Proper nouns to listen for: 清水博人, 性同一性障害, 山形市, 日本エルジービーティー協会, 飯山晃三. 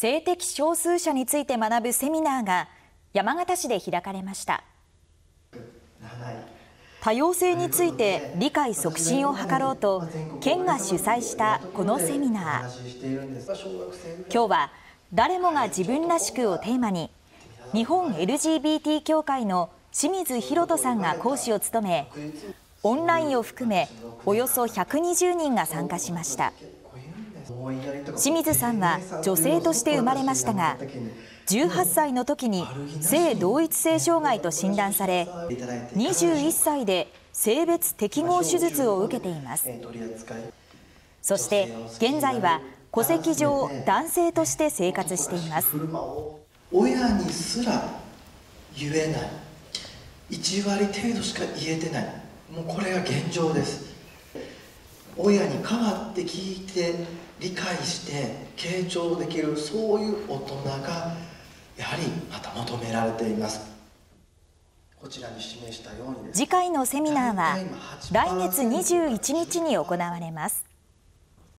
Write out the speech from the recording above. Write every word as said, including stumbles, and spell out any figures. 性的少数者について学ぶセミナーが山形市で開かれました。多様性について理解促進を図ろうと県が主催したこのセミナー。今日は誰もが自分らしくをテーマに日本 エルジービーティー 協会の清水博人さんが講師を務め、オンラインを含めおよそひゃくにじゅうにんが参加しました。清水さんは女性として生まれましたが、じゅうはっさいの時に性同一性障害と診断され、にじゅういっさいで性別適合手術を受けています。そして現在は戸籍上男性として生活しています。親にすら言えない、いちわり程度しか言えてない、もうこれが現状です。親に代わって聞いて理解して傾聴できる、そういう大人がやはりまた求められています。こちらに示したようにです。次回のセミナーは来月にじゅういちにちに行われます。